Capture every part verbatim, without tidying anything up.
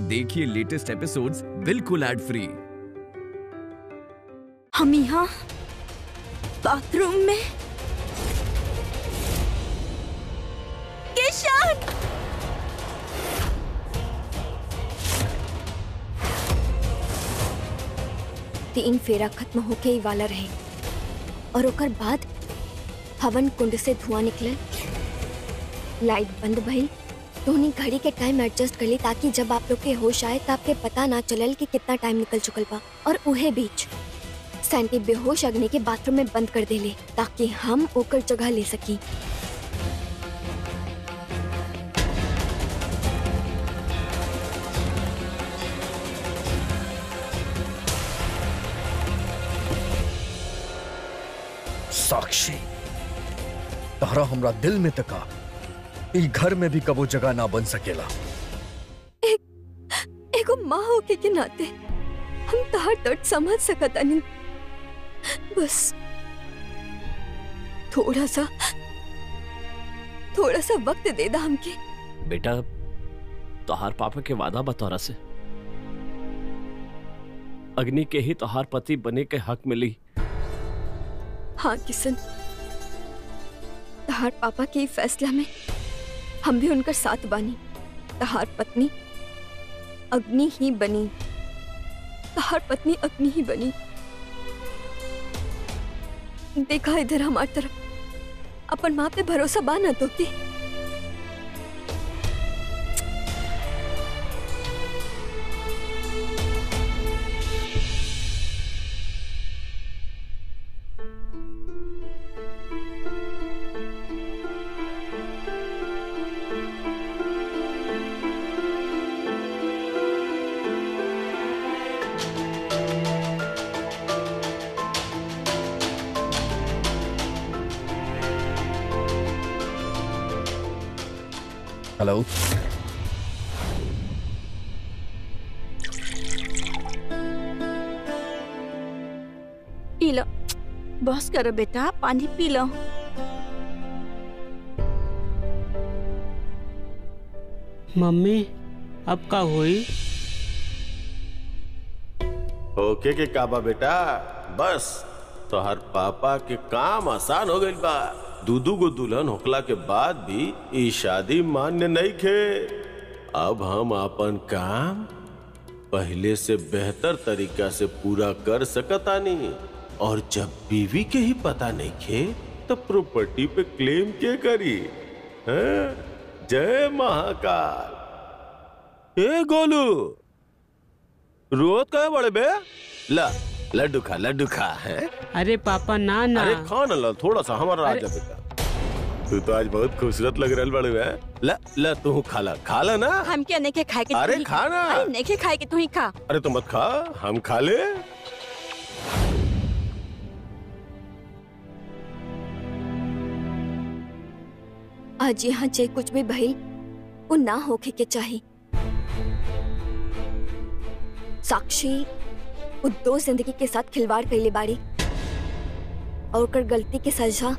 देखिए latest episodes बिल्कुल ad free. हम यहाँ बाथरूम में किशन, तीन फेरा खत्म होके ही वाला रहे और ओकर बाद हवन कुंड से धुआं निकले, लाइट बंद भई। धोनी घड़ी के टाइम एडजस्ट कर ली ताकि जब आप लोग के होश आए तब के पता ना चलल कि कितना टाइम निकल चुकल बा। और उहे बीच सैंटी बेहोश अग्नि के बाथरूम में बंद कर देले ताकि हम ओकर जगह ले सकी। साक्षी, तहरा हमरा दिल में तका, इस घर में भी कबो जगह ना बन सकेला। एक, एको माँ होके के नाते हम तहर दर्द समझ सकत अनिल। बस थोड़ा सा थोड़ा सा वक्त दे दा हमके। बेटा, तोहार पापा के वादा बतौरा से अग्नि के ही तोहार पति बने के हक मिली। हाँ किशन, तहार पापा के फैसला में हम भी उनका साथ बानी। तहार पत्नी अग्नि ही बनी, तहार पत्नी अग्नि ही बनी। देखा इधर हमार तरफ, अपन माँ पे भरोसा बाना तो के। हेलो, पी लो, बस करो बेटा, पानी पी लो। मम्मी, अब का होई? ओके के काबा बेटा, बस तोहर पापा के काम आसान हो गइल बा। दूदू को दुल्हन होखला के बाद भी ई शादी मान्य नहीं खे। अब हम अपन काम पहले से बेहतर तरीका से पूरा कर सकतानी। और जब बीवी के ही पता नहीं खे तो प्रॉपर्टी पे क्लेम के करी। जय महाकाल। ए गोलू, रोत कहे बड़े बे? ला लड्डू खा, लड्डू खा। है अरे पापा ना ना, अरे खा ना, ला थोड़ा सा हमारा राजा बेटा। तू तो आज बहुत खूबसूरत लग रहा बड़े है। ला ला तू खा ला, खा ला ना। हम क्या नेके खाए के? अरे खा ना, नेके खाए के तू ही खा। अरे तू मत खा, हम खा ले। आज यहाँ जे कुछ भी भइल वो ना होके के चाहिए। साक्षी वो दो जिंदगी के साथ खिलवाड़ कैले बाड़ी और कर गलती के सजा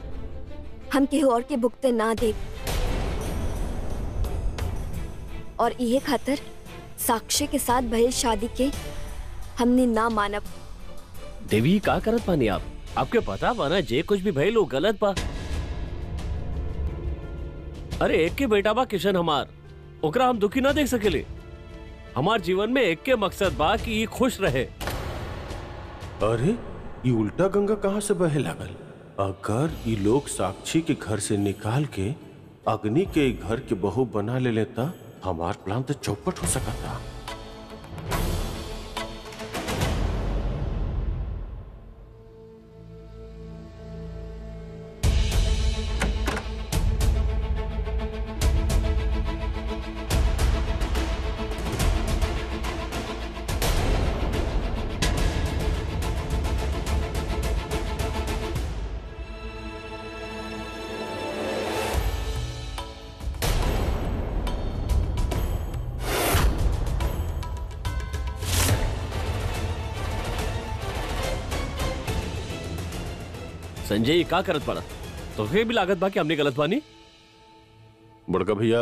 हम केहू और के भुगते ना दे। और इहे खातिर साक्षी के साथ भइल शादी के हमने ना मानब। देवी, का करत पानी आप? आपके पता बाना जे कुछ भी भइल वो गलत बा। अरे एक के बेटा बा किशन हमार, ओकरा हम दुखी ना देख सकेले। हमार जीवन में एक के मकसद बा कि ये खुश रहे। अरे ये उल्टा गंगा कहाँ से बहे लागल? अगर ये लोग साक्षी के घर से निकाल के अग्नि के घर के बहू बना ले लेता हमार प्लान तो चौपट हो सका था। संजय का करत पड़ा तो फिर भी लागत बा कि हमने गलत बानी। बड़का भैया,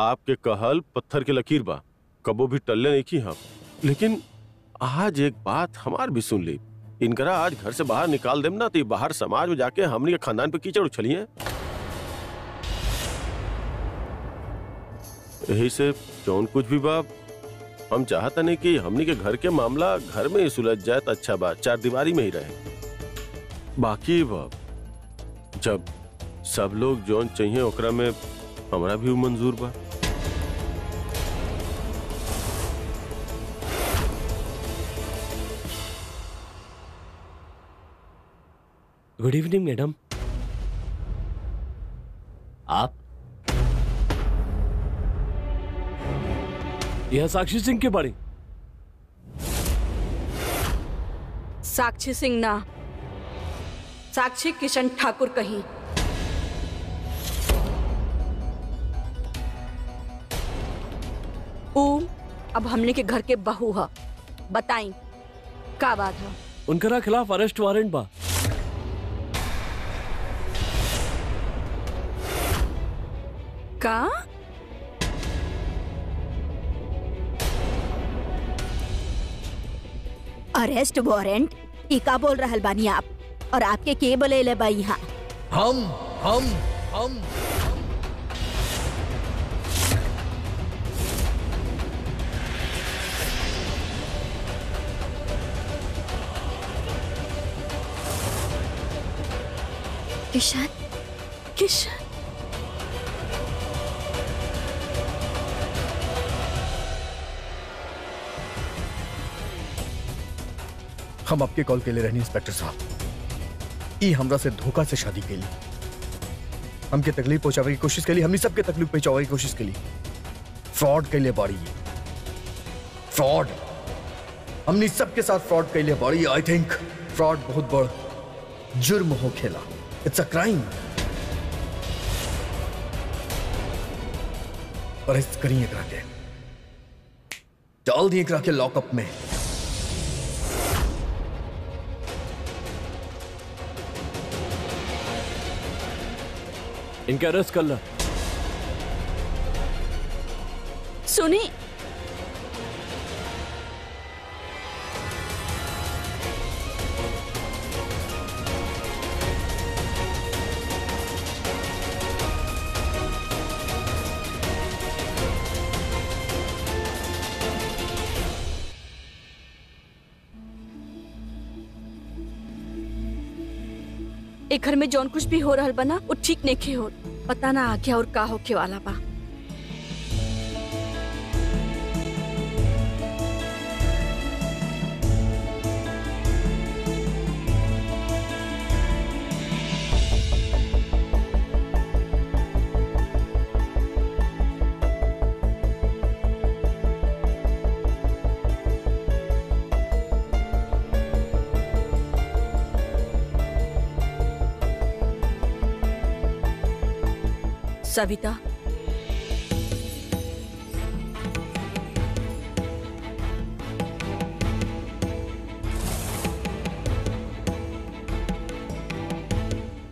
आपके कहल पत्थर के लकीर बा। कबो भी टल्ले नहीं की हम, लेकिन आज एक बात हमार भी सुन ली। इनकरा आज घर से बाहर निकाल देम ना तो बाहर समाज में जाके हमने खानदान पे कीचड़ उछली है। यही से जौन कुछ भी बाप हम चाहता नहीं कि हमने के घर के मामला घर में ही सुलझ जाए तो अच्छा बात, चार दीवारी में ही रहे। बाकी बाप जब सब लोग जौन चाहिए ओकरा में हमारा भी मंजूर बा। Good evening madam. आप? यह साक्षी सिंह के बारे? साक्षी सिंह ना, साक्षी किशन ठाकुर कहीं। ऊ, अब हमने के घर के बहू हा, बताई का बात है? उनका खिलाफ अरेस्ट वारंट बा। का अरेस्ट वारंट? ये का बोल रहा बानी आप? और आपके के बोले ले भाई? हाँ हम हम हम किशन किशन हम आपके कॉल के लिए रहनी इंस्पेक्टर साहब। ई हमरा से धोखा से शादी के लिए, हमके तकलीफ पहुंचावे की कोशिश के लिए, हमने सबके तकलीफ पहुंचावे की कोशिश के लिए फ्रॉड के लिए बाड़ी। फ्रॉड हमने सबके साथ फ्रॉड के लिए बाड़ी। आई थिंक फ्रॉड बहुत बड़ा जुर्म हो खेला। It's a crime. अरेस्ट करिए करा के, डाल दिए करा के लॉकअप में। इनका अरेस्ट कर ला। सुनी एक घर में जौन कुछ भी हो रहा बना वो ठीक नहीं खे हो, पता ना आ गया और का होके वाला बा। सविता,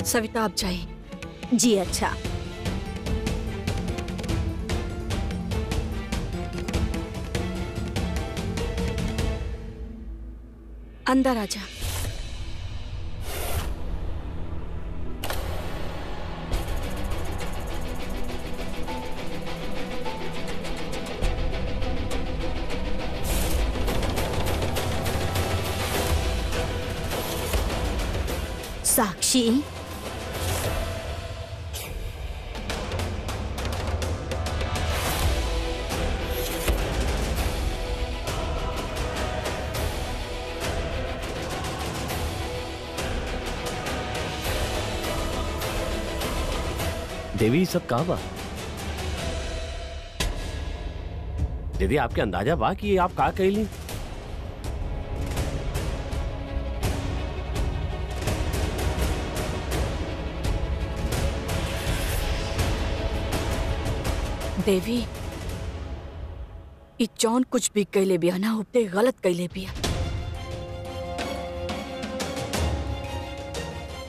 सविता आप जाइए। जी अच्छा। अंदर आ जा। साक्षी, देवी सब कहाँ बा? दीदी आपके अंदाजा बा कि आप का कहिली? देवी, जौन कुछ भी कैले बिया ना उपते गलत कैले बिया,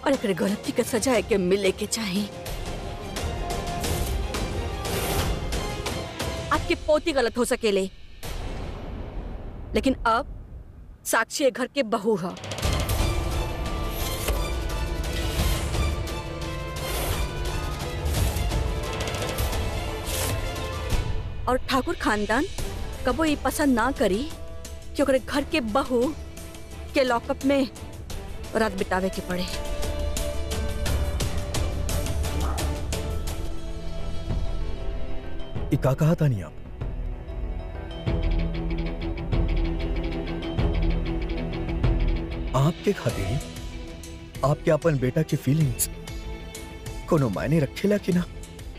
और एक गलती का सजा के मिले के चाहिए। आपके पोती गलत हो सकेले, लेकिन अब साक्षी घर के बहू है। और ठाकुर खानदान कबो ये पसंद ना करी कि ओकरे घर के बहू के लॉकअप में रात बितावे के पड़े। इका कहा था नहीं आप? आपके खातिर आपके अपन बेटा की फीलिंग्स कोनो मायने रखेला कि ना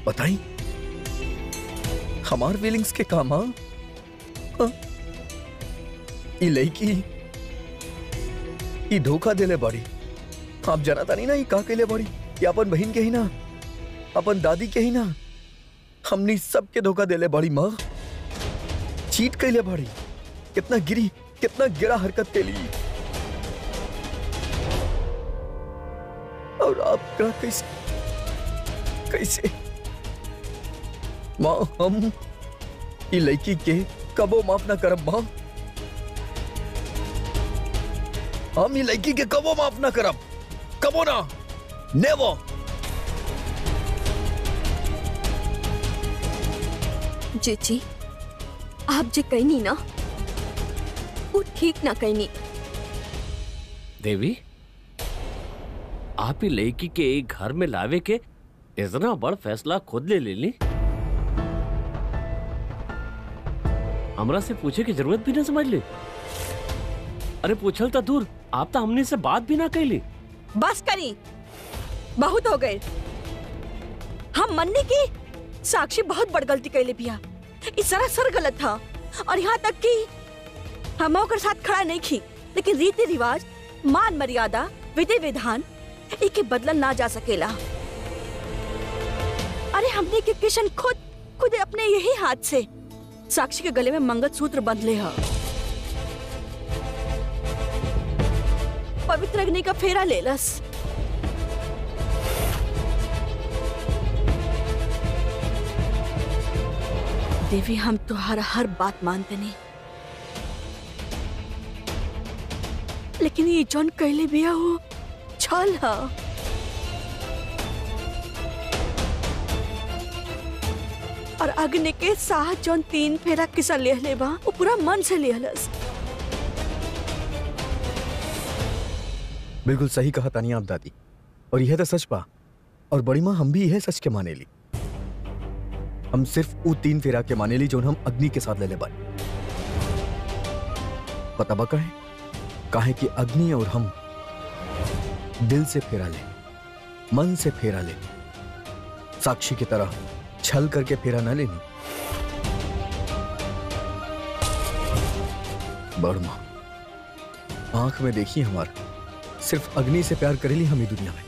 बताई? हमार फीलिंग्स के काम ई लड़की ई धोखा देले बड़ी। आप जाना था नहीं ना ई का के ले बड़ी? ये अपन बहन के ही ना, अपन दादी के ही ना, हमनी सबके धोखा देले बड़ी। माँ चीट कैले बड़ी, कितना गिरी, कितना गिरा हरकत के लिए। और आप कैसे कैसे माँ हम ई लड़की के कबो माफ ना करब। माँ हम ई लड़की के कबो माफ ना करब, कबो ना, नेवर। जेची आप जे कहनी ना वो ठीक ना कहनी। देवी आप ही लड़की के एक घर में लावे के इतना बड़ फैसला खुद ले ले ली, हमरा से पूछे की जरूरत भी ना समझ ले। अरे पूछल तो दूर, आप तो हमने से बात भी ना कह ली। बस करी, बहुत हो गए। हम मनने की साक्षी बहुत बड़ गलती कैले पिया, इस सरासर गलत था। और यहाँ तक कि हम ओकर साथ खड़ा नहीं थी, लेकिन रीति रिवाज, मान मर्यादा, विधि विधान इके बदलल ना जा सकेला। अरे हमने के किशन खुद खुद अपने यही हाथ से साक्षी के गले में मंगलसूत्र बंध ले। पवित्र अग्नि का फेरा ले लस। देवी हम तुम्हारा हर बात मानते नहीं, लेकिन ये जौन कहले बिया हो छल हा। और अग्नि के साथ जौन तीन फेरा किसा ले ले बा वो पूरा मन से ले लस। बिल्कुल सही कहा तानिया आप दादी, और यह तो सच बा। और बड़ी माँ हम भी यह सच के माने ली। हम सिर्फ वो तीन फेरा के माने ली जो हम अग्नि के साथ ले ले बन। पता बा कहे काहे कि अग्नि और हम दिल से फेरा ले, मन से फेरा ले। साक्षी की तरह छल करके फेरा ना लेनी। बड़मा आंख में देखी हमारा, सिर्फ अग्नि से प्यार करेली हम ही दुनिया में।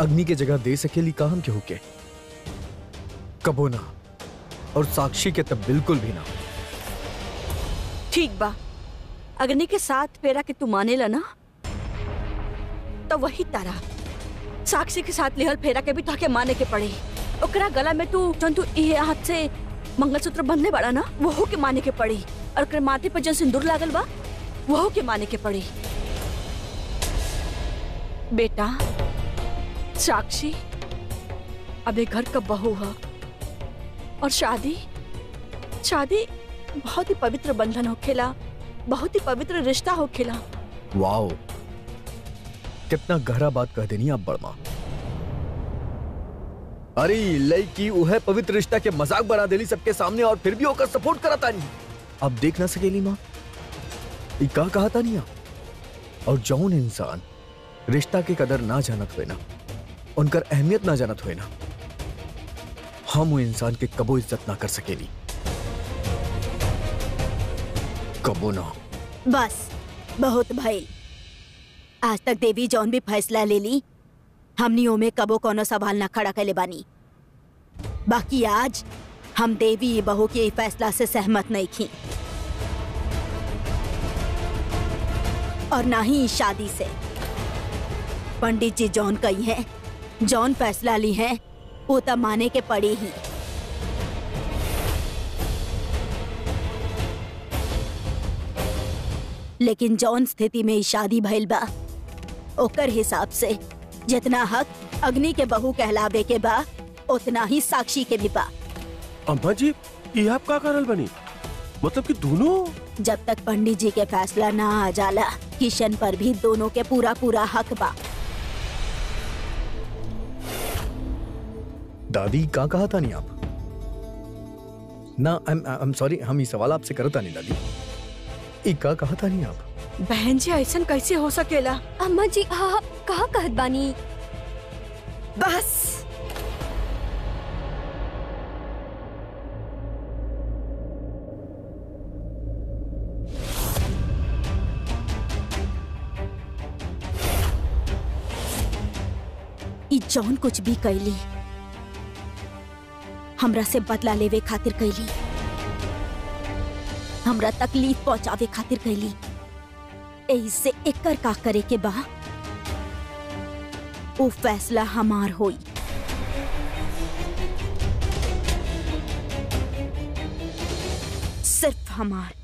अग्नि के जगह दे सकेली का हम के होके, कबो ना। और साक्षी के तब बिल्कुल भी ना। ठीक बा, अग्नि के साथ फेरा के तू माने ला ना, तो वही तरह साक्षी के साथ लेहल फेरा के भी ताके माने के पड़े। ओकरा गला में तू जन तू ये हाथ से मंगलसूत्र बंधले बड़ा ना, वो हो के माने के पड़ी। और ओकरे माथे पर जन सिंदूर लागल बा, वो हो के माने के पड़ी। बेटा साक्षी अब घर का बहू है, और शादी शादी बहुत ही पवित्र बंधन हो खेला, बहुत ही पवित्र रिश्ता हो खेला। वाओ, कितना गहरा बात कह देनी आप बड़मा। अरे लड़की वह पवित्र रिश्ता के मजाक बना देली सबके सामने, और फिर भी होकर सपोर्ट कराता नहीं। अब देख ना सकेली माँ, क्या कहा था नहीं। और जौन इंसान रिश्ता की कदर ना जानत हुए ना, उनकर अहमियत ना जानत हुए ना, हम वो इंसान के कबो इज्जत ना कर सकेली, कबो ना। बस बहुत भाई, आज तक देवी जौन भी फैसला ले ली हमनी ओमे कबो कोनो सवाल ना खड़ा कैले बानी। बाकी आज हम देवी बहू के फैसला से सहमत नहीं थी, और ना ही शादी से। पंडित जी जौन कही है, जौन फैसला ली है, वो तो माने के पड़े ही। लेकिन जौन स्थिति में शादी भइल बा ओकर हिसाब से जितना हक अग्नि के बहू कहलावे के बा उतना ही साक्षी के भी बा। अम्मा जी ये आप का करल बनी? मतलब कि दोनों? जब तक पंडित जी के फैसला ना आ जाला किशन पर भी दोनों के पूरा पूरा हक बा। दादी का कहा था नहीं आप? ना आई एम सॉरी हम ये सवाल आपसे करता नहीं दादी। का कहा था नहीं आप? बहन जी ऐसा कैसे हो सकेला? अम्मा जी हाँ कहा कहत बानी? बस जौन कुछ भी कैली हमरा से बदला लेवे खातिर कैली, हमरा तकलीफ पहुंचावे खातिर कैली, ऐसे एकर का करे के बा वो फैसला हमार होई। सिर्फ हमार।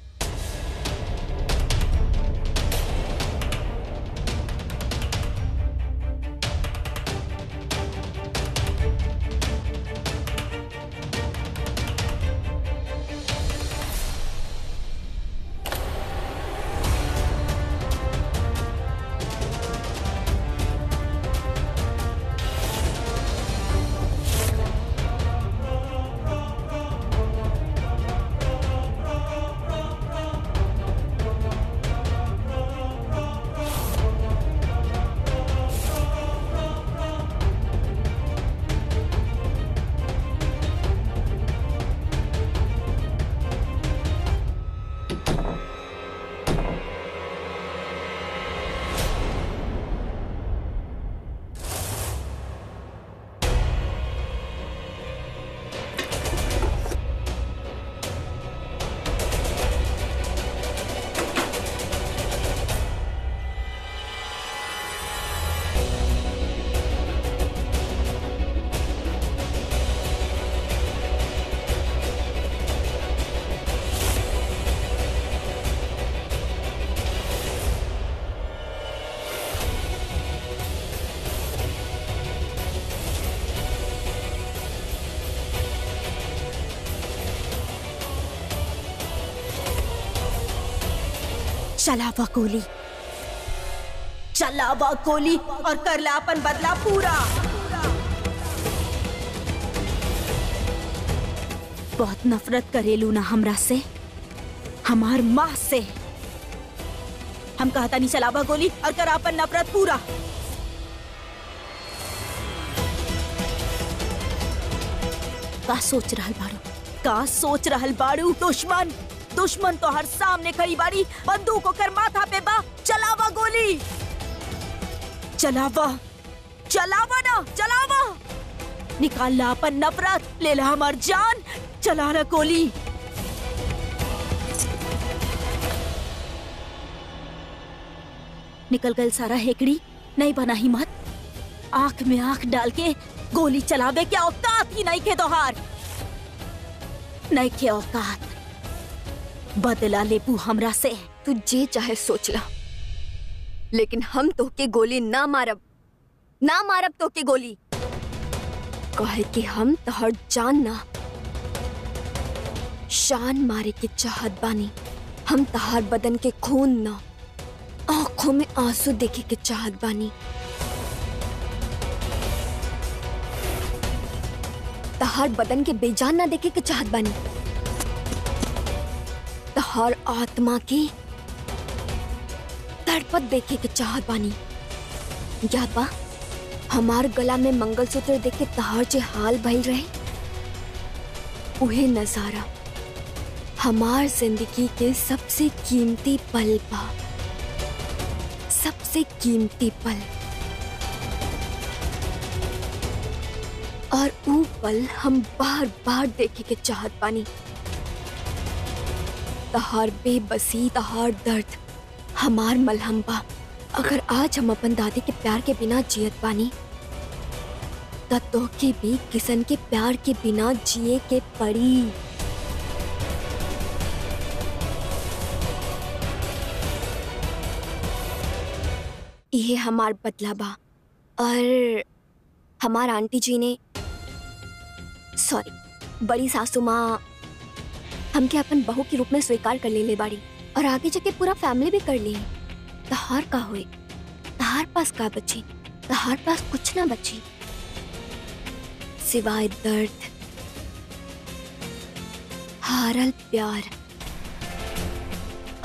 चलावा कोली, चलावा कोली और करला अपन बदला पूरा। बहुत नफरत करेलू ना हमरा से, हमार माँ से। हम कहता नहीं चलावा कोली और करला अपन नफरत पूरा। का सोच रहल बारू, का सोच रहल बारू दुश्मन? दुश्मन तो हर सामने खड़ी बारी बंदूक होकर माथा पे बा। चलावा गोली, चलावा, चलावा ना, चलावा, निकाल ला अपन नफरत, ले ला हमार जान, चला ना गोली। निकल गल सारा हेकड़ी, नहीं बना ही मत, आंख में आंख डाल के गोली चलावे के औकात ही नहीं के दोहार, नहीं के औकात। बदला लेबू हमरा से। तू जे चाहे सोच ला, लेकिन हम तोहके गोली ना मारब, ना मारब तोहके गोली। कहे कि हम तोहर जान ना शान मारे के चाहत बानी, हम तोहर बदन के खून ना आँखों में आंसू देखे के चाहत बानी। तोहर बदन के बेजान ना देखे के चाहत बानी, हर आत्मा की तड़पत देखे के चाहत बानी। याद बा हमार गला में मंगलसूत्र देख के तहार जे हाल भइल रहे, उहे नजारा हमार जिंदगी के सबसे कीमती पल बा, सबसे कीमती पल। और वो पल हम बार बार देखे के चाहत बानी। तहार बेबसी, तहार दर्द हमार मलहम बा। अगर आज हम अपन दादी के प्यार के बिना जियत पानी, तब तोहके भी किशन के प्यार के बिना जिए के पड़ी। ये हमार बदला बा। और हमार आंटी जी ने सॉरी बड़ी सासू माँ हमके अपन बहू के रूप में स्वीकार कर ले, ले बाड़ी और आगे जाके पूरा फैमिली भी कर ली। तहार का होए, तहार पास का बची, तहार पास कुछ ना बची सिवाय दर्द, हारल प्यार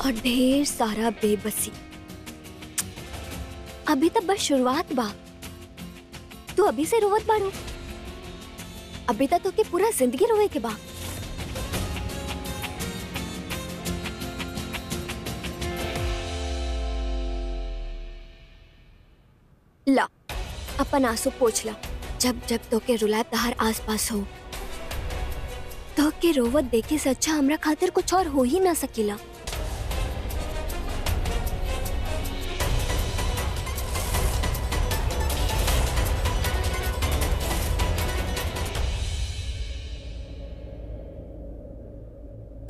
और ढेर सारा बेबसी। अभी तक बस शुरुआत बा, तू अभी से रोवत बाड़ू। अभी तक तो के पूरा जिंदगी रोए के बा। ला अपन आंसू पोछ ला। जब जब तो के रुलाए तहार आस पास हो तो के रोवत देखे से अच्छा हमरा खातिर कुछ और हो ही ना सकीला।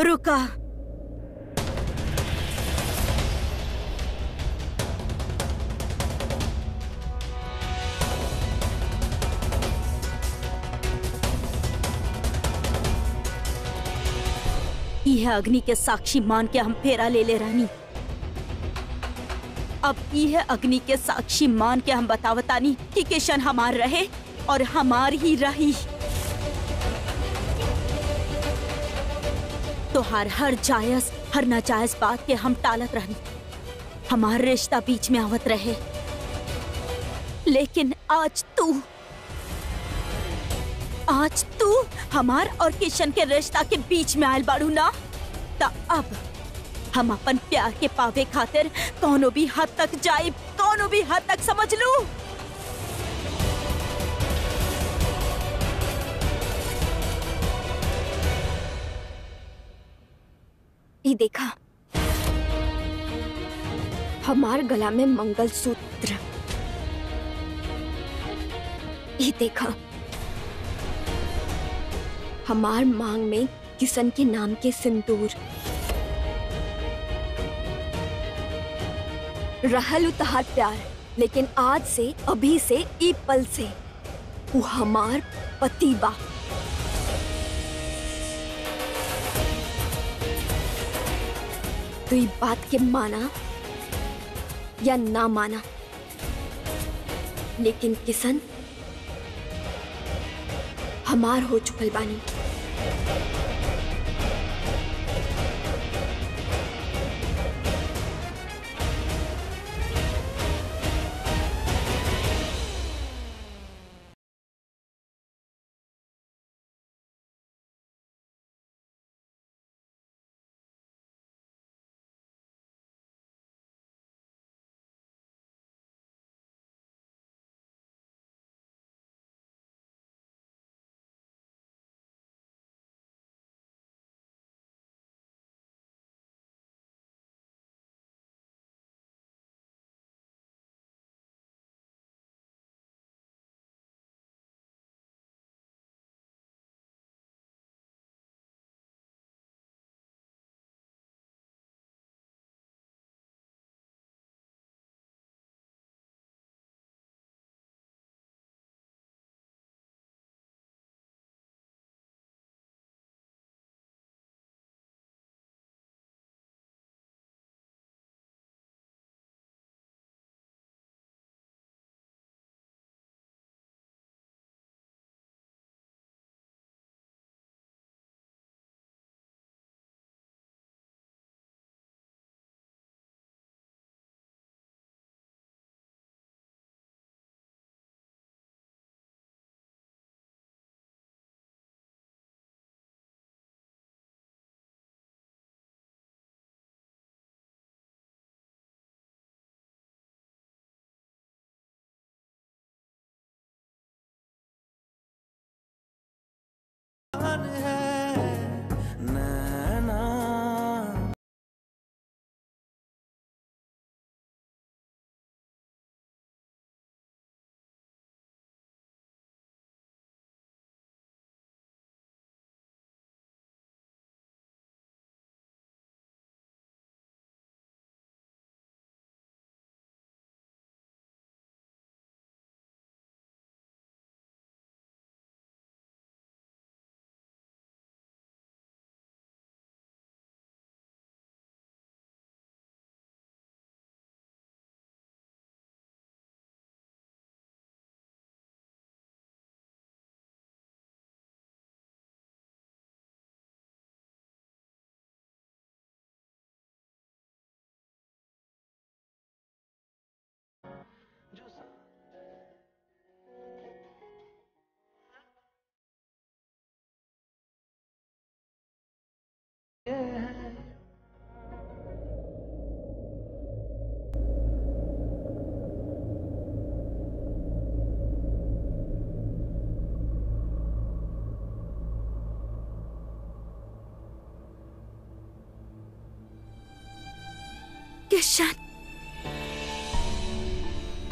रुका, यह अग्नि के साक्षी मान के हम फेरा ले ले रानी। अब यह अग्नि के साक्षी मान के हम बतावतानी कि किशन हमार रहे और हमार ही रही। तोहार हर जायज हर नाजायज बात के हम टालत रहनी, हमार रिश्ता बीच में आवत रहे। लेकिन आज तू आज तू हमार और किशन के रिश्ता के बीच में आयल बाड़ू ना। ता अब हम अपन प्यार के पावे खातिर कौनो भी हद तक जाए, कौनो भी हद तक समझ लू। ये देखा हमार गला में मंगलसूत्र, ये देखा हमार मांग में किशन के नाम के सिंदूर। रहल उतहार प्यार, लेकिन आज से अभी से ई पल से वो हमार पति बा। तो ये बात के माना या ना माना, लेकिन किशन हमार हो चुकल बानी। किशन,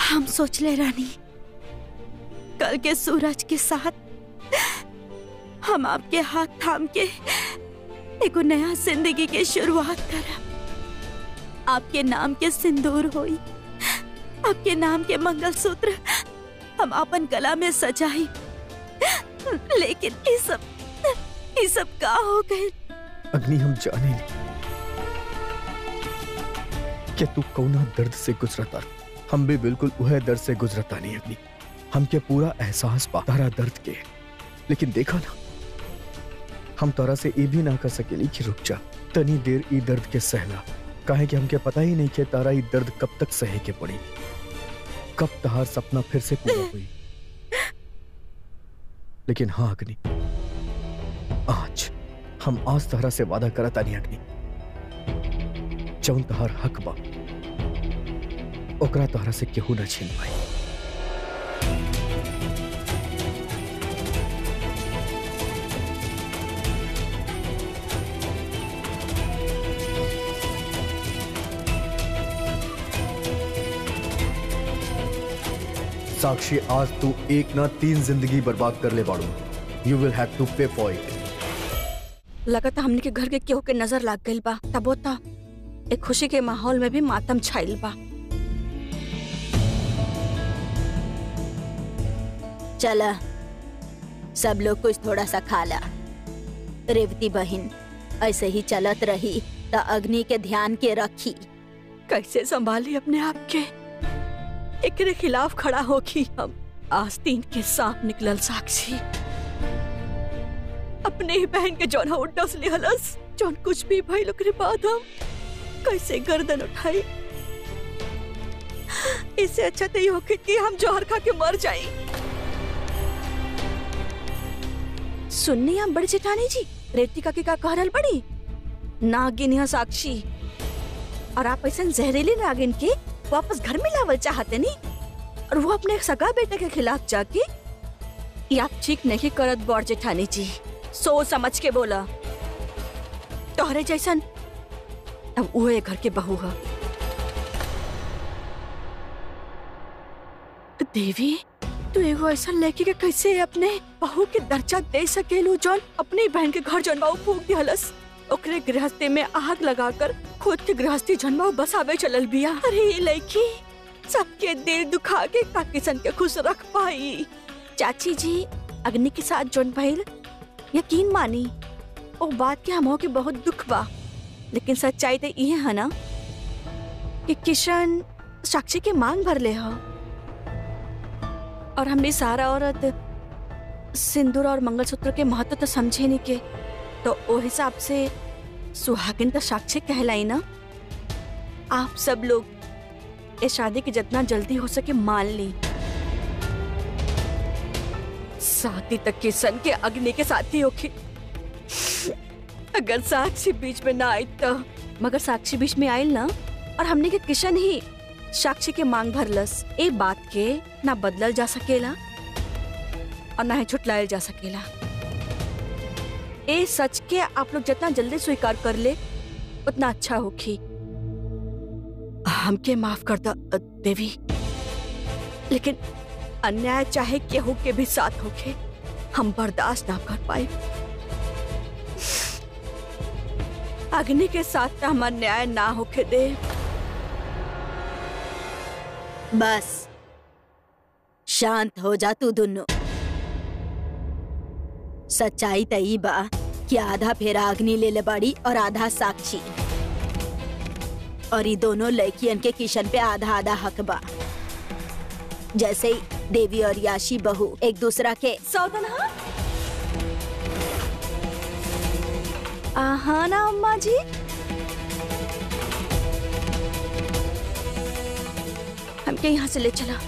हम सोच ले रानी, कल के सूरज के साथ हम आपके हाथ थाम के एक नया जिंदगी की शुरुआत करा। आपके नाम के सिंदूर होई, आपके नाम के मंगलसूत्र हम अपन गला में सजाई, लेकिन ये सब ये सब का हो गए? अग्नि, हम जाने नहीं कि तू कौना दर्द से गुजरता। हम भी बिल्कुल वह दर्द से गुजरता नहीं अग्नि। हम के पूरा एहसास पा तारा दर्द के, लेकिन देखा ना, हम तारा से ये भी ना कर सकेली कि रुक जा तनी देर, ई दर्द के सहला। काहे कि हमके पता ही नहीं कि तारा ई दर्द कब तक सहे के पड़ी, कब तहार सपना फिर से पूरा हुई। लेकिन हाँ अग्नि, आज हम आज तहरा से वादा करता नहीं अग्नि, जौन तहार हक बा ओकरा तहरा से केहू ना छीन पाई। साक्षी, आज तू एक ना तीन जिंदगी बर्बाद कर ले बाड़ू। You will have to pay for it। लगता हमने के घर के केहू के नजर लाग गई बा। तबो तो एक खुशी के माहौल में भी मातम छाइल बा। चला, सब लोग कुछ थोड़ा सा खा ला। रेवती बहन ऐसे ही चलत रही तो अग्नि के ध्यान के रखी। कैसे संभाली अपने आप के, एकरे खिलाफ खड़ा होगी हम। आस्तीन के सांप निकलल साक्षी, अपने ही बहन के जौन उड्डस लिहलस, जौन कुछ भी भइल ओकरे बाद हम कैसे गर्दन उठाई। इससे अच्छा तो होके कि हम जोहर खा के मर जाए। सुननी हम बड़ी जेठानी जी, रेवती का के का कहल बड़ी नागिन है साक्षी, और आप ऐसा जहरीली नागिन के वापस घर में लावल चाहते नहीं, और वो अपने सगा बेटे के खिलाफ जाके ये आप ठीक नहीं करत बड़ जेठानी जी। सोच समझ के बोला तोहरे जैसन अब वो घर के बहू है। देवी, तू एगो ऐसा लड़की के कैसे अपने बहू के दर्जा दे सकेलू जौन अपनी बहन के घर जनवाऊ फूक दिहलस, ओकरे गृहस्थी में आग लगाकर खुद के गृहस्थी जनवाऊ बसावे चलल बिया। अरे ये लड़की सबके दिल दुखा के किशन के खुश रख पाई। चाची जी, अग्नि के साथ जोन भइल, यकीन मानी ओ बात के हमो के बहुत दुख बा, लेकिन सच्चाई तो ये है ना कि किशन साक्षी के मांग भर ले हो, और हमने सारा औरत सिंदूर और मंगलसूत्र के महत्व तो समझे नहीं के, तो ओ हिसाब से सुहागिन तो साक्षी कहलाई ना। आप सब लोग इस शादी की जितना जल्दी हो सके मान ली। शादी तक किशन के अग्नि के साथ ही होगी, अगर साक्षी बीच में ना आई तो। मगर साक्षी बीच में आयल ना, और हमने के किशन ही साक्षी के मांग भरलस। ए बात के ना बदलल जा सकेला और ना ही छुटलायल जा सकेला। ए सच के आप लोग जितना जल्दी स्वीकार कर ले उतना अच्छा होगी। हमके माफ कर दो देवी, लेकिन अन्याय चाहे केहू के भी साथ होके हम बर्दाश्त ना कर पाए। अग्नि के साथ हम अन्याय ना होके दे। बस शांत हो जा तू दोनों। सच्चाई तई बा कि आधा फेरा अग्नि ले ले बाड़ी और आधा साक्षी, और ये दोनों लड़कियन के किशन पे आधा आधा हक बा। जैसे देवी और याशी बहू एक दूसरा के सौतन। हाँ ना अम्मा जी, हमके यहाँ से ले चला।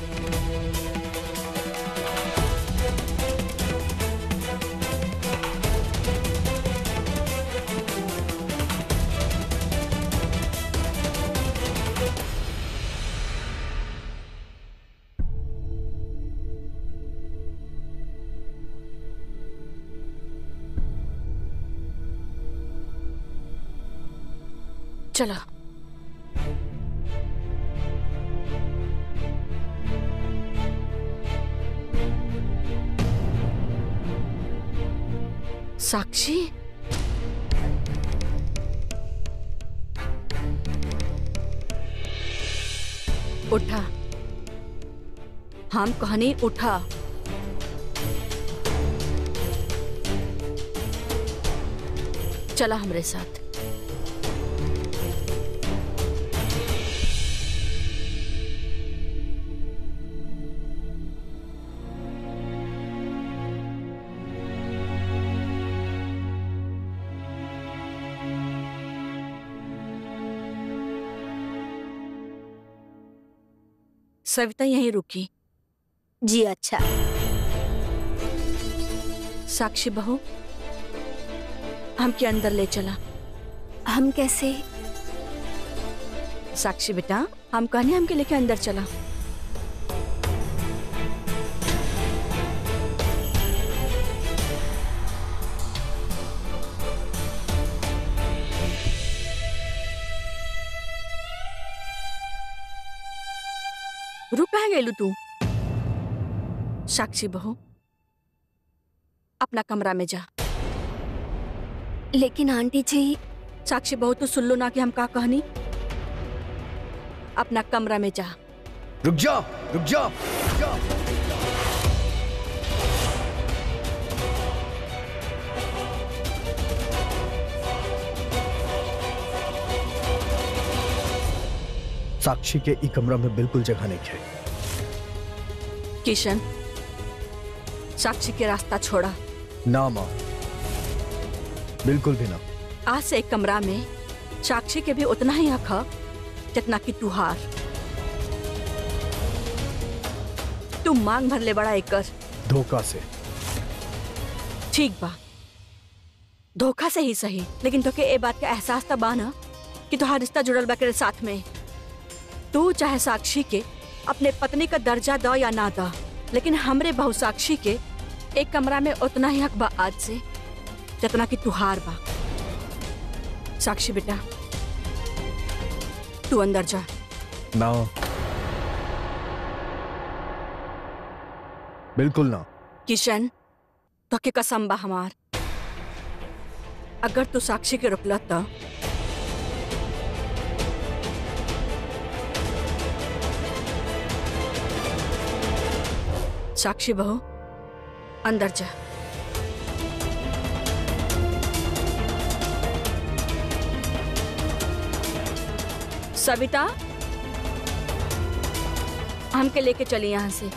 चलो। साक्षी, उठा। हम कहनी उठा। चला हमरे साथ। सविता यहीं रुकी। जी अच्छा। साक्षी बहू, हम के अंदर ले चला। हम कैसे? साक्षी बेटा, हम कहने हमके लेके अंदर चला। गेलू तू? साक्षी बहू, अपना कमरा में जा। लेकिन आंटी जी। साक्षी बहू तू सुन लो ना कि हम का कहनी। अपना कमरा में जा। रुक जा, रुक जा, रुक जा। साक्षी के ई कमरा में बिल्कुल जगह नहीं है। किशन, साक्षी के रास्ता छोड़ा ना माँ, बिल्कुल भी ना। आज से एक कमरा में साक्षी के भी उतना ही हक है जितना कि तुहार। तू मांग भर ले बड़ा एकर धोखा से। ठीक बा, धोखा से ही सही, लेकिन तोके ए बात का एहसास तो बा ना कि तुहार रिश्ता जुड़ल बा के साथ में। तू चाहे साक्षी के अपने पत्नी का दर्जा दो या ना दो, लेकिन हमरे बहु साक्षी के एक कमरा में उतना ही हक बा आज से जितना कि तुहार बा। साक्षी बेटा, तू अंदर जा। ना, बिल्कुल ना। किशन, तो के कसम बा हमार, अगर तू साक्षी के रुकला तो साक्षी बहू अंदर जा। सविता, हमके लेके चली यहां से।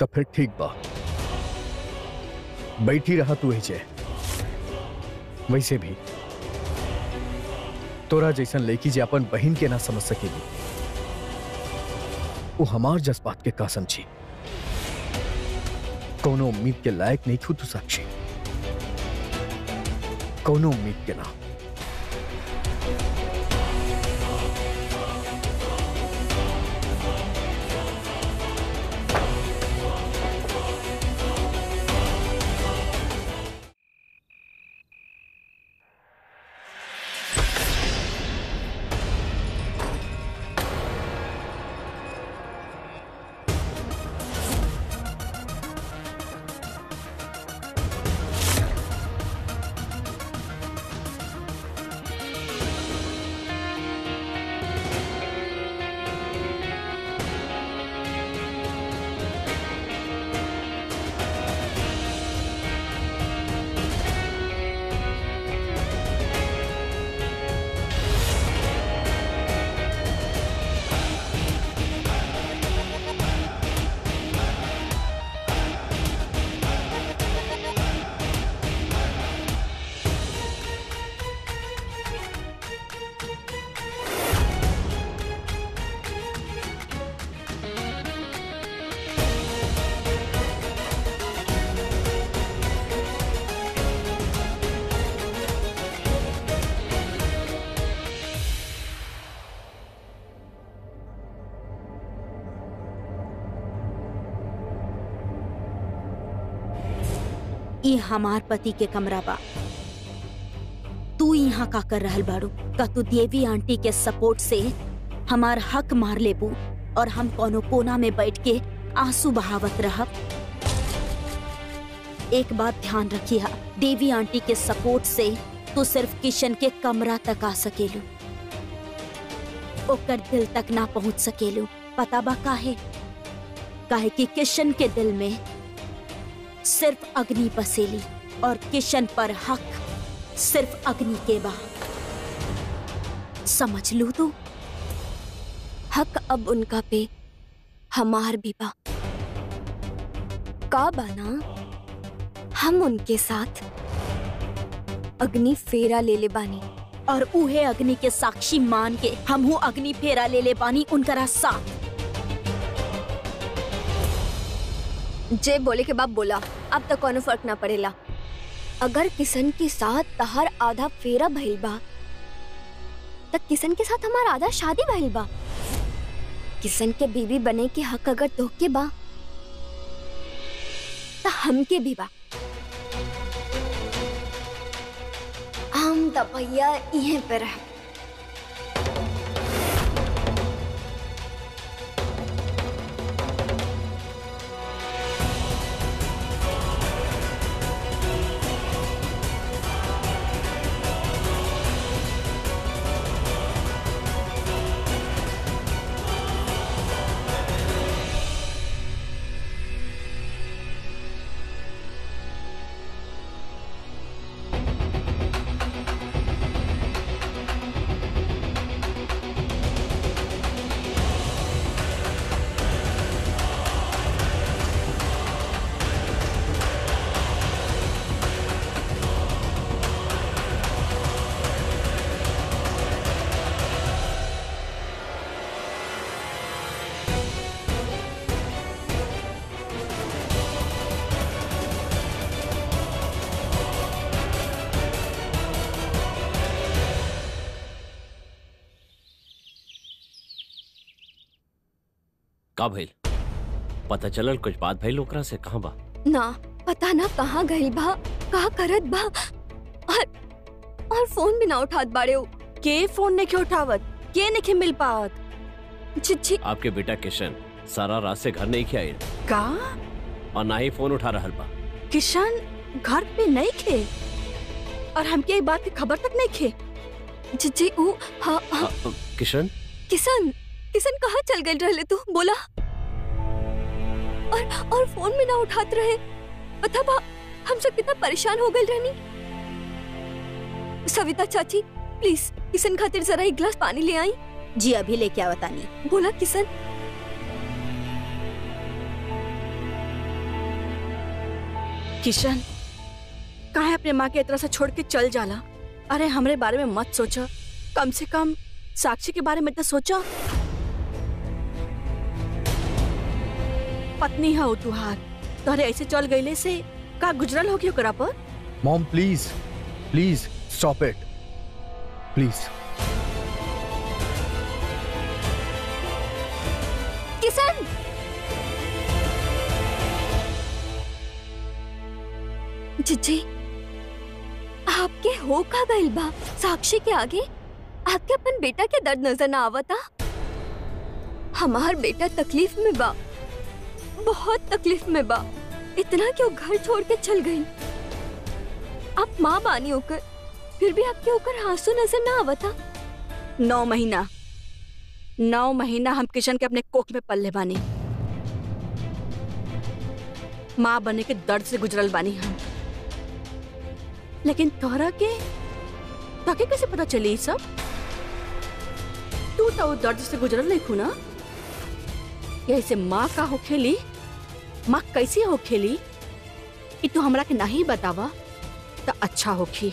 तो फिर ठीक बा, बैठी रहा तू हिचे। वैसे भी तोरा जैसन लड़की जे अपन बहन के ना समझ सकेगी, वो हमार जज्बात के का समझी। कोनो उम्मीद के लायक नहीं थू तू साक्षी, कोनो उम्मीद के ना। ई हमार पति के कमरा बा। तू यहाँ का कर रहल बाड़ू? का तू देवी आंटी के सपोर्ट से हमार हक मार लेबू और हम कोनो कोना में बैठ के आंसू बहावत रहब? एक बात ध्यान रखिया, देवी आंटी के सपोर्ट से तू सिर्फ किशन के कमरा तक आ सकेलू, ओकर दिल तक ना पहुंच सकेलू। पता बा काहे? काहे कि किशन के दिल में सिर्फ अग्नि बसेली और किशन पर हक सिर्फ अग्नि के बा। समझ लू तू? हक अब उनका पे हमार भी बा। का बाना हम उनके साथ अग्नि फेरा ले ले बानी और उहे अग्नि के साक्षी मान के हम हूँ अग्नि फेरा ले ले बानी उनकरा साथ। जे बोले के बाप बोला, अब तक कोनो फर्क ना पड़ेला। अगर किशन के साथ तहार आधा फेरा भइल बा तब किशन के साथ हमार आधा शादी भइल बा। किशन के बीवी बने के हक अगर तोहके बा तो हमके भी बा। हम तो भैया यहीं पर है। का भइल? पता चलल कुछ बात भइल ओकरा से? कहां बा? ना पता ना कहां गइल बा, का करत बा, और और फोन भी ना उठात बाड़े। के फोन ने के उठावत? के ने के मिल पावत? छिछी, आपके बेटा किशन सारा रात से घर नहीं आइल का और ना ही फोन उठा रहल बा। किशन घर पे नहीं खे और हमके बात की खबर तक नहीं खे। छिछी, ऊ हां हां किशन किशन किशन कहाँ चल गए रहले तू बोला? और और फोन में ना उठात रहे। पता बा हम सब कितना परेशान हो गए रहनी। सविता चाची प्लीज किशन खातिर जरा एक गिलास पानी ले आई। जी अभी लेके आवा तानी बोला किशन। किशन काहे अपने माँ के इतना सा छोड़ के चल जाला? अरे हमरे बारे में मत सोचा, कम से कम साक्षी के बारे में इतना सोचा। पत्नी है वो तुहार, तोहरे ऐसे चल गईले से का गुजरल हो क्यों करा पर? Mom please please stop it please. Kishan जीजी आपके हो का गइल बा? साक्षी के आगे आपके अपन बेटा के दर्द नजर ना आवता? हमार बेटा तकलीफ में बा, बहुत तकलीफ में बा। इतना क्यों घर छोड़ के चल गई? आप माँ बानी होकर फिर भी आपके ऊपर आंसू नजर ना आवता? नौ महीना नौ महीना हम किशन के अपने कोख में पल्ले बानी, माँ बने के दर्द से गुजरल बानी हम। लेकिन तोहरा के ताके कैसे पता चली सब? तू तो दर्द से गुजरल नहीं खुना। ऐसे माँ का हो खेली, माँ कैसी हो खेली, तो हमरा के नहीं बतावा तो अच्छा होखी।